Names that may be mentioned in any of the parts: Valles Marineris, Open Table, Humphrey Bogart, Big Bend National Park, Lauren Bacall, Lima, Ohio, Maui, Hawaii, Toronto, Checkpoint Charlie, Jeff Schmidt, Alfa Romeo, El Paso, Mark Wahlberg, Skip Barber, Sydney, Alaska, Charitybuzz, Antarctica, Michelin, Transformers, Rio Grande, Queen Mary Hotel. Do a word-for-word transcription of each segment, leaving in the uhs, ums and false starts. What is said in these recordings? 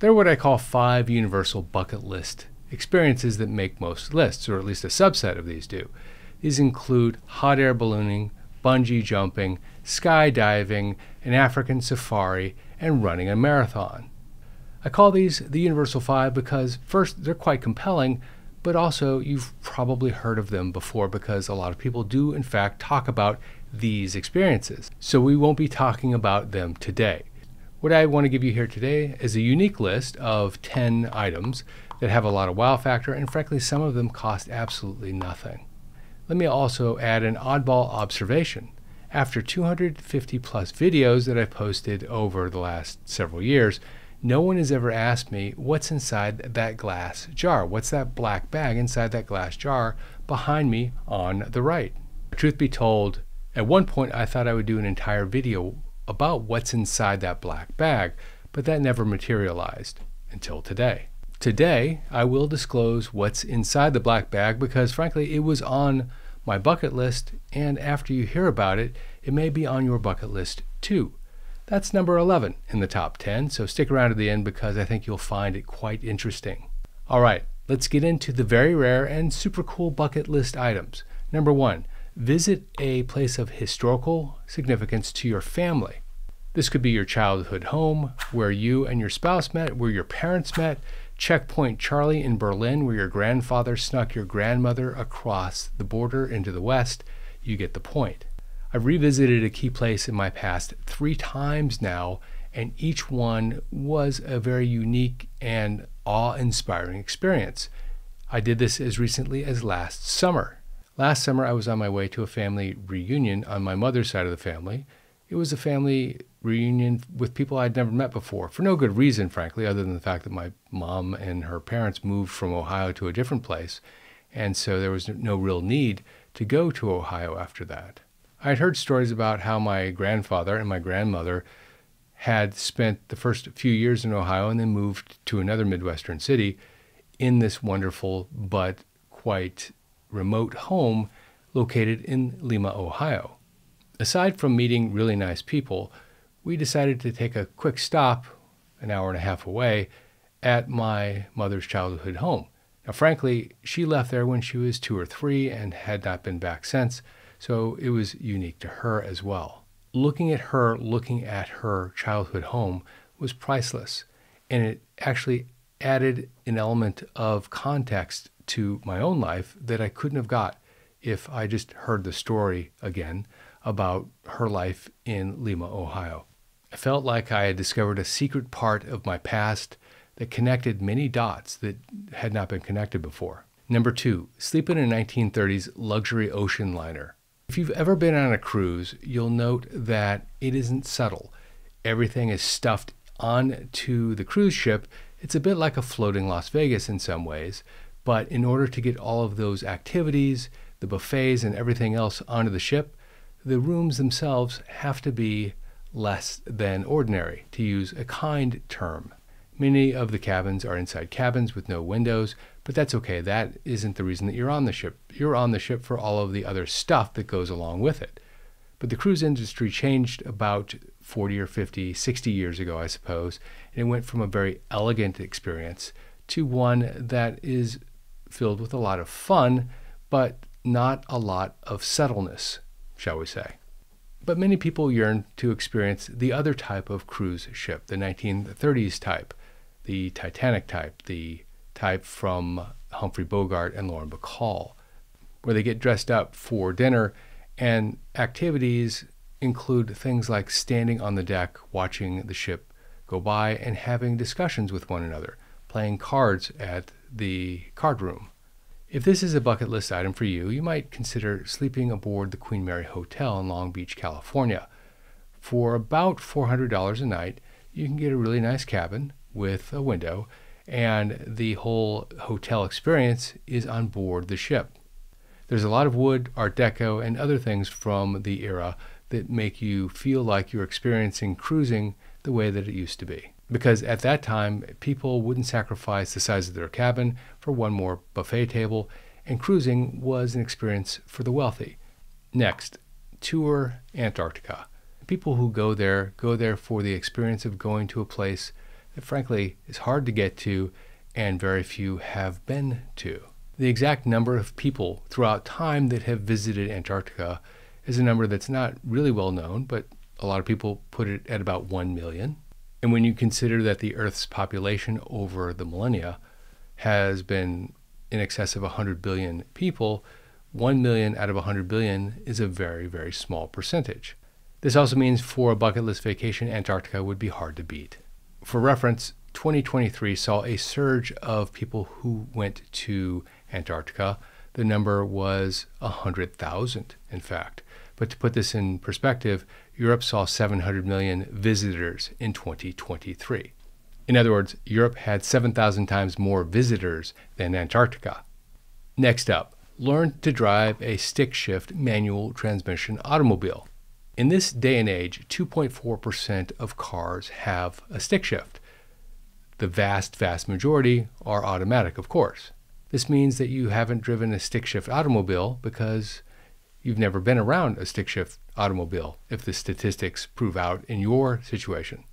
They're what I call five universal bucket list experiences that make most lists, or at least a subset of these do. These include hot air ballooning, bungee jumping, skydiving, an African safari, and running a marathon. I call these the Universal Five because, first, they're quite compelling, but also you've probably heard of them before because a lot of people do, in fact, talk about these experiences. So we won't be talking about them today. What I want to give you here today is a unique list of ten items that have a lot of wow factor, and frankly, some of them cost absolutely nothing. Let me also add an oddball observation. After two hundred fifty plus videos that I've posted over the last several years, no one has ever asked me what's inside that glass jar. What's that black bag inside that glass jar behind me on the right? Truth be told, at one point I thought I would do an entire video about what's inside that black bag, but that never materialized until today. Today, I will disclose what's inside the black bag because, frankly, it was on my bucket list, and after you hear about it, it may be on your bucket list too. That's number eleven in the top ten, so stick around to the end because I think you'll find it quite interesting. All right, let's get into the very rare and super cool bucket list items. Number one, visit a place of historical significance to your family. This could be your childhood home, where you and your spouse met, where your parents met, Checkpoint Charlie in Berlin, where your grandfather snuck your grandmother across the border into the West. You get the point. I've revisited a key place in my past three times now, and each one was a very unique and awe-inspiring experience. I did this as recently as last summer. Last summer, I was on my way to a family reunion on my mother's side of the family. It was a family reunion with people I'd never met before, for no good reason, frankly, other than the fact that my mom and her parents moved from Ohio to a different place, and so there was no real need to go to Ohio after that. I had heard stories about how my grandfather and my grandmother had spent the first few years in Ohio and then moved to another Midwestern city in this wonderful but quite remote home located in Lima, Ohio. Aside from meeting really nice people, we decided to take a quick stop an hour and a half away at my mother's childhood home. Now, frankly, she left there when she was two or three and had not been back since, so it was unique to her as well. Looking at her, looking at her childhood home was priceless, and it actually added an element of context to my own life that I couldn't have got if I just heard the story again about her life in Lima, Ohio. I felt like I had discovered a secret part of my past that connected many dots that had not been connected before. Number two, sleep in a nineteen thirties luxury ocean liner. If you've ever been on a cruise, you'll note that it isn't subtle. Everything is stuffed onto the cruise ship. It's a bit like a floating Las Vegas in some ways, but in order to get all of those activities, the buffets and everything else onto the ship, the rooms themselves have to be less than ordinary, to use a kind term. Many of the cabins are inside cabins with no windows, but that's okay. That isn't the reason that you're on the ship. You're on the ship for all of the other stuff that goes along with it. But the cruise industry changed about forty or fifty, sixty years ago, I suppose, and it went from a very elegant experience to one that is filled with a lot of fun, but not a lot of subtleness, shall we say. But many people yearn to experience the other type of cruise ship, the nineteen thirties type, the Titanic type, the type from Humphrey Bogart and Lauren Bacall, where they get dressed up for dinner, and activities include things like standing on the deck, watching the ship go by, and having discussions with one another, playing cards at the card room. If this is a bucket list item for you, you might consider sleeping aboard the Queen Mary Hotel in Long Beach, California. For about four hundred dollars a night, you can get a really nice cabin with a window, and the whole hotel experience is on board the ship. There's a lot of wood, Art Deco, and other things from the era that make you feel like you're experiencing cruising the way that it used to be. Because at that time, people wouldn't sacrifice the size of their cabin for one more buffet table, and cruising was an experience for the wealthy. Next, tour Antarctica. People who go there, go there for the experience of going to a place that frankly is hard to get to and very few have been to. The exact number of people throughout time that have visited Antarctica is a number that's not really well known, but a lot of people put it at about one million. And when you consider that the Earth's population over the millennia has been in excess of one hundred billion people, one million out of one hundred billion is a very, very small percentage. This also means for a bucket list vacation, Antarctica would be hard to beat. For reference, twenty twenty-three saw a surge of people who went to Antarctica. The number was one hundred thousand, in fact. But to put this in perspective, Europe saw seven hundred million visitors in twenty twenty-three. In other words, Europe had seven thousand times more visitors than Antarctica. Next up, learn to drive a stick shift manual transmission automobile. In this day and age, two point four percent of cars have a stick shift. The vast, vast majority are automatic, of course. This means that you haven't driven a stick shift automobile because you've never been around a stick shift automobile, if the statistics prove out in your situation.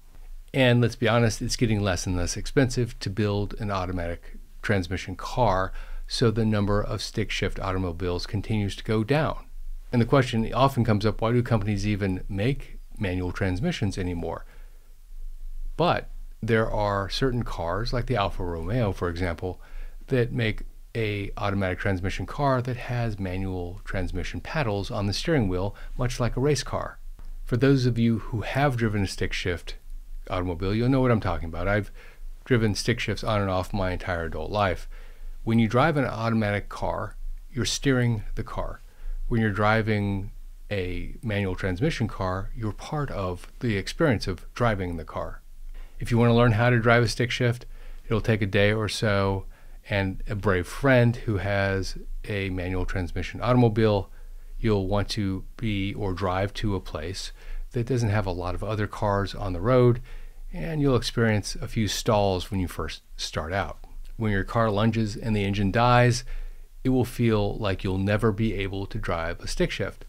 And let's be honest, it's getting less and less expensive to build an automatic transmission car, so the number of stick shift automobiles continues to go down. And the question often comes up, why do companies even make manual transmissions anymore? But there are certain cars, like the Alfa Romeo, for example, that make a automatic transmission car that has manual transmission paddles on the steering wheel, much like a race car. For those of you who have driven a stick shift automobile, you'll know what I'm talking about. I've driven stick shifts on and off my entire adult life. When you drive an automatic car, you're steering the car. When you're driving a manual transmission car, you're part of the experience of driving the car. If you want to learn how to drive a stick shift, it'll take a day or so and a brave friend who has a manual transmission automobile. You'll want to be or drive to a place that doesn't have a lot of other cars on the road, and you'll experience a few stalls when you first start out. When your car lunges and the engine dies, it will feel like you'll never be able to drive a stick shift.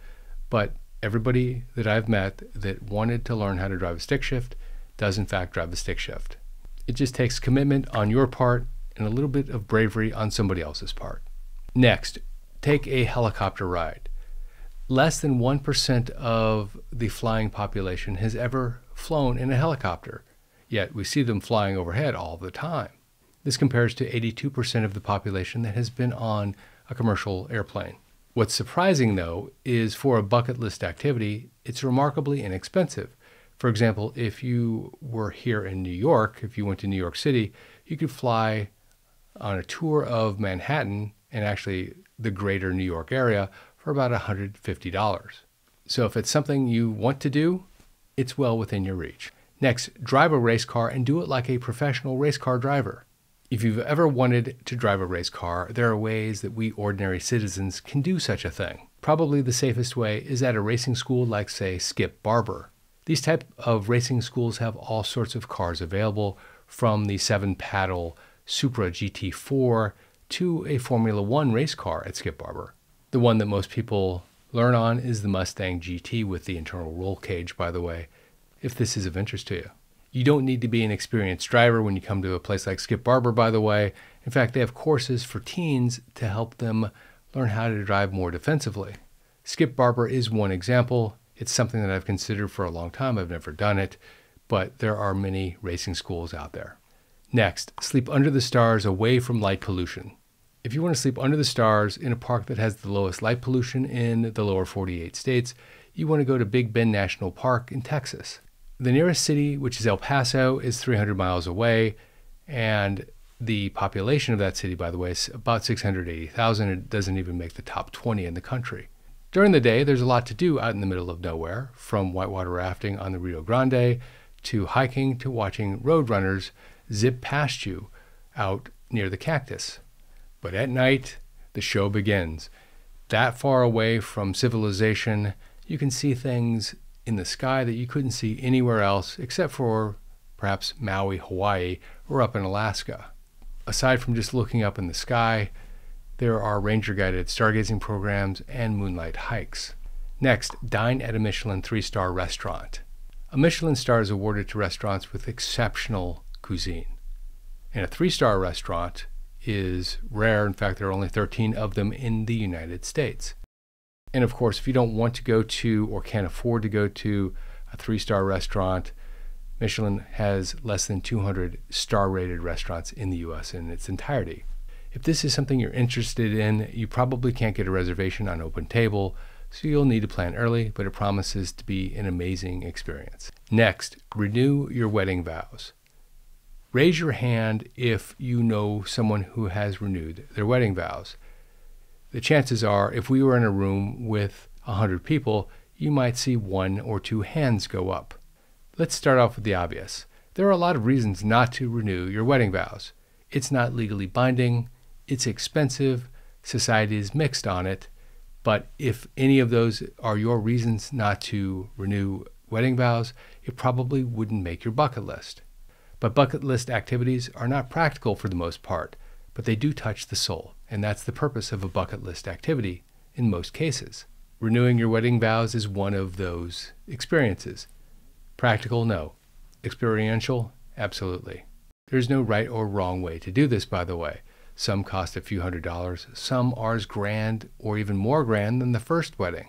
But everybody that I've met that wanted to learn how to drive a stick shift does in fact drive a stick shift. It just takes commitment on your part and a little bit of bravery on somebody else's part. Next, take a helicopter ride. Less than one percent of the flying population has ever flown in a helicopter, yet we see them flying overhead all the time. This compares to eighty-two percent of the population that has been on a commercial airplane. What's surprising, though, is for a bucket list activity, it's remarkably inexpensive. For example, if you were here in New York, if you went to New York City, you could fly on a tour of Manhattan and actually the greater New York area for about one hundred fifty dollars. So if it's something you want to do, it's well within your reach. Next, drive a race car and do it like a professional race car driver. If you've ever wanted to drive a race car, there are ways that we ordinary citizens can do such a thing. Probably the safest way is at a racing school like, say, Skip Barber. These type of racing schools have all sorts of cars available, from the seven-paddle Supra G T four to a Formula One race car at Skip Barber. The one that most people learn on is the Mustang G T with the internal roll cage, by the way, if this is of interest to you. You don't need to be an experienced driver when you come to a place like Skip Barber, by the way. In fact, they have courses for teens to help them learn how to drive more defensively. Skip Barber is one example. It's something that I've considered for a long time. I've never done it, but there are many racing schools out there. Next, sleep under the stars away from light pollution. If you want to sleep under the stars in a park that has the lowest light pollution in the lower forty-eight states, you want to go to Big Bend National Park in Texas. The nearest city, which is El Paso, is three hundred miles away, and the population of that city, by the way, is about six hundred eighty thousand. It doesn't even make the top twenty in the country. During the day, there's a lot to do out in the middle of nowhere, from whitewater rafting on the Rio Grande to hiking to watching roadrunners zip past you out near the cactus. But at night, the show begins. That far away from civilization, you can see things in the sky that you couldn't see anywhere else except for perhaps Maui, Hawaii, or up in Alaska. Aside from just looking up in the sky, there are ranger-guided stargazing programs and moonlight hikes. Next, dine at a Michelin three-star restaurant. A Michelin star is awarded to restaurants with exceptional cuisine. And a three-star restaurant is rare. In fact, there are only thirteen of them in the United States. And of course, if you don't want to go to or can't afford to go to a three-star restaurant, Michelin has less than two hundred star-rated restaurants in the U S in its entirety. If this is something you're interested in, you probably can't get a reservation on Open Table, so you'll need to plan early, but it promises to be an amazing experience. Next, renew your wedding vows. Raise your hand if you know someone who has renewed their wedding vows. The chances are, if we were in a room with one hundred people, you might see one or two hands go up. Let's start off with the obvious. There are a lot of reasons not to renew your wedding vows. It's not legally binding, it's expensive, society is mixed on it, but if any of those are your reasons not to renew wedding vows, it probably wouldn't make your bucket list. But bucket list activities are not practical for the most part, but they do touch the soul, and that's the purpose of a bucket list activity in most cases. Renewing your wedding vows is one of those experiences. Practical, no. Experiential, absolutely. There's no right or wrong way to do this, by the way. Some cost a few hundred dollars, some are as grand or even more grand than the first wedding.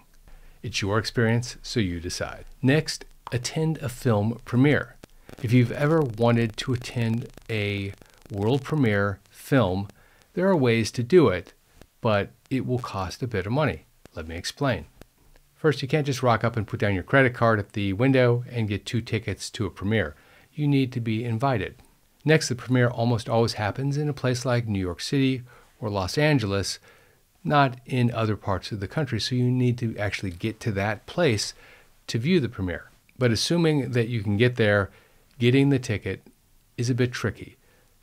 It's your experience, so you decide. Next, attend a film premiere. If you've ever wanted to attend a world premiere film, there are ways to do it, but it will cost a bit of money. Let me explain. First, you can't just rock up and put down your credit card at the window and get two tickets to a premiere. You need to be invited. Next, the premiere almost always happens in a place like New York City or Los Angeles, not in other parts of the country, so you need to actually get to that place to view the premiere. But assuming that you can get there, getting the ticket is a bit tricky.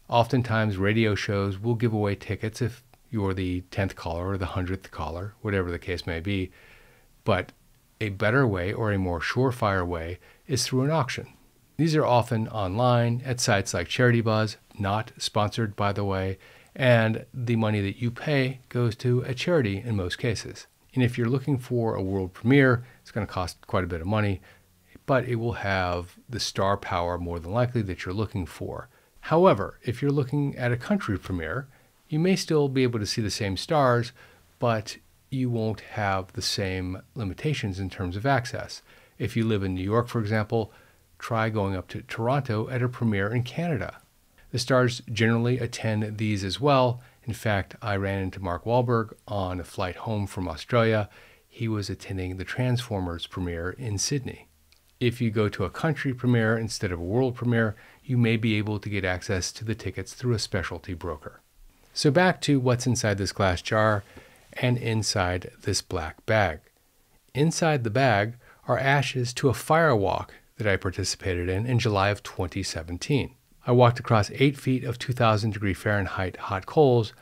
Oftentimes, radio shows will give away tickets if you're the tenth caller or the hundredth caller, whatever the case may be, but a better way or a more surefire way is through an auction. These are often online at sites like Charitybuzz, not sponsored by the way, and the money that you pay goes to a charity in most cases. And if you're looking for a world premiere, it's going to cost quite a bit of money, but it will have the star power more than likely that you're looking for. However, if you're looking at a country premiere, you may still be able to see the same stars, but you won't have the same limitations in terms of access. If you live in New York, for example, try going up to Toronto at a premiere in Canada. The stars generally attend these as well. In fact, I ran into Mark Wahlberg on a flight home from Australia. He was attending the Transformers premiere in Sydney. If you go to a country premiere instead of a world premiere, you may be able to get access to the tickets through a specialty broker. So back to what's inside this glass jar and inside this black bag. Inside the bag are ashes to a firewalk that I participated in in July of twenty seventeen. I walked across eight feet of two thousand degree Fahrenheit hot coals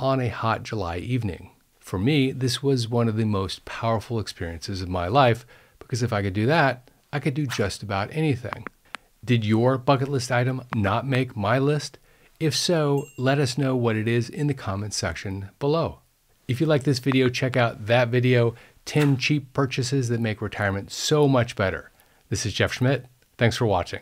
on a hot July evening. For me, this was one of the most powerful experiences of my life, because if I could do that, I could do just about anything. Did your bucket list item not make my list? If so, let us know what it is in the comments section below. If you like this video, check out that video, ten cheap purchases that make retirement so much better. This is Jeff Schmidt. Thanks for watching.